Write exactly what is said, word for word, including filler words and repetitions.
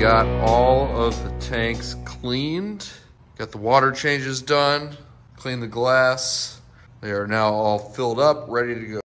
got all of the tanks cleaned, got the water changes done, cleaned the glass. They are now all filled up, ready to go.